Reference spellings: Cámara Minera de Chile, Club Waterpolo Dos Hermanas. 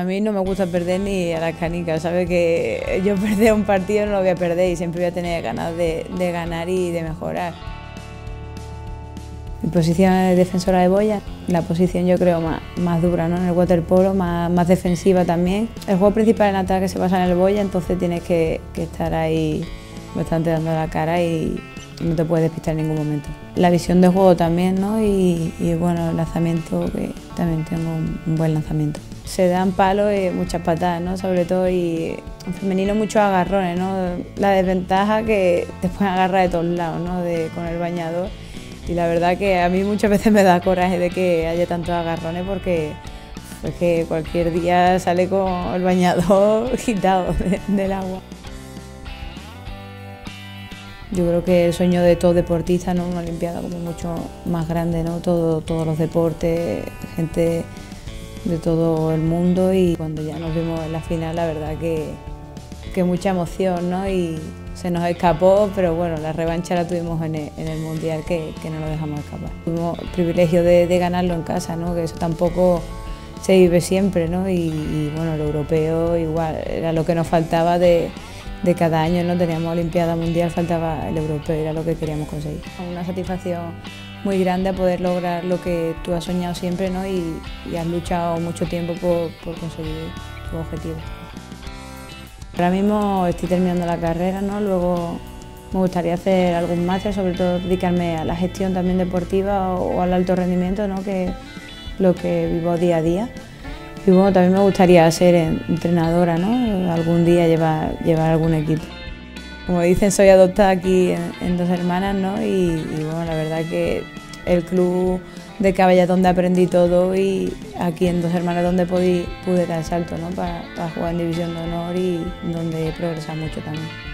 A mí no me gusta perder ni a las canicas, ¿sabes? Que yo perder un partido no lo voy a perder y siempre voy a tener ganas de ganar y de mejorar. Mi posición es defensora de boya, la posición yo creo más dura, ¿no? En el waterpolo, más defensiva también. El juego principal en ataque se basa en el boya, entonces tienes que estar ahí bastante dando la cara y no te puedes despistar en ningún momento. La visión de juego también, ¿no? Y bueno, el lanzamiento, que también tengo un buen lanzamiento. Se dan palos y muchas patadas, ¿no? Sobre todo, y en femenino muchos agarrones, ¿no? La desventaja que te pueden agarrar de todos lados, ¿no? Con el bañador. Y la verdad que a mí muchas veces me da coraje de que haya tantos agarrones porque cualquier día sale con el bañador quitado del agua. Yo creo que el sueño de todo deportista, ¿no? Una olimpiada como mucho más grande, ¿no? Todos los deportes, gente de todo el mundo, y cuando ya nos vimos en la final, la verdad que mucha emoción, ¿no? Y se nos escapó, pero bueno, la revancha la tuvimos en el Mundial, que no lo dejamos escapar. Tuvimos el privilegio de ganarlo en casa, ¿no? Que eso tampoco se vive siempre, ¿no? Y bueno, lo europeo igual, era lo que nos faltaba de cada año, no teníamos Olimpiada Mundial, faltaba el europeo, era lo que queríamos conseguir. Una satisfacción muy grande a poder lograr lo que tú has soñado siempre, ¿no? Y has luchado mucho tiempo por conseguir tu objetivo. Ahora mismo estoy terminando la carrera, ¿no? Luego me gustaría hacer algún máster, sobre todo dedicarme a la gestión también deportiva o al alto rendimiento, ¿no? Que es lo que vivo día a día. Y bueno, también me gustaría ser entrenadora, ¿no? Algún día llevar algún equipo. Como dicen, soy adoptada aquí en Dos Hermanas, ¿no? Y bueno, la verdad que el club de Cabellas donde aprendí todo, y aquí en Dos Hermanas donde pude dar salto, ¿no? Para jugar en División de Honor y donde progresar mucho también.